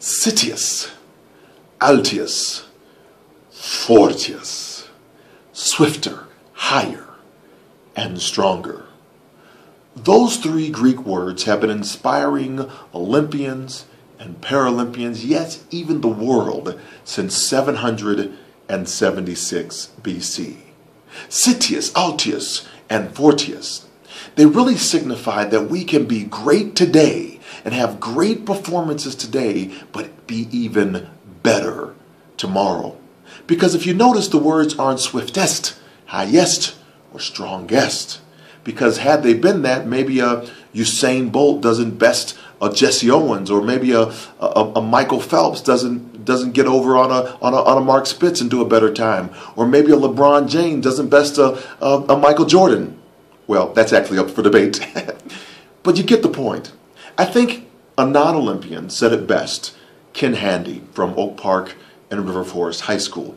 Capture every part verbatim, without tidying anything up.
Citius, Altius, Fortius, swifter, higher, and stronger. Those three Greek words have been inspiring Olympians and Paralympians, yes, even the world, since seven hundred seventy-six B C. Citius, Altius, and Fortius. They really signify that we can be great today and have great performances today, but be even better tomorrow. Because if you notice, the words aren't swiftest, highest, or strongest. Because had they been that, maybe a Usain Bolt doesn't best a Jesse Owens, or maybe a, a, a Michael Phelps doesn't doesn't get over on a, on a on a Mark Spitz and do a better time, or maybe a LeBron James doesn't best a, a, a Michael Jordan. Well, that's actually up for debate, but you get the point. I think a non-Olympian said it best, Ken Handy from Oak Park and River Forest High School,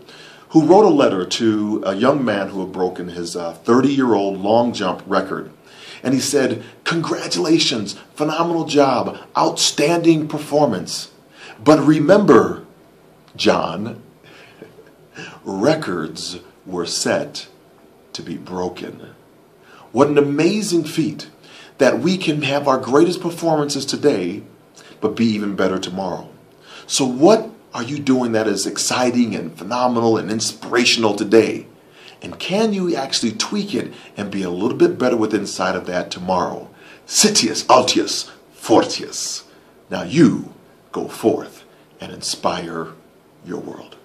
who wrote a letter to a young man who had broken his thirty-year-old uh, long jump record. And he said, "Congratulations, phenomenal job, outstanding performance. But remember, John, records were set to be broken." What an amazing feat that we can have our greatest performances today, but be even better tomorrow. So what are you doing that is exciting and phenomenal and inspirational today? And can you actually tweak it and be a little bit better with inside of that tomorrow? Citius, Altius, Fortius. Now you go forth and inspire your world.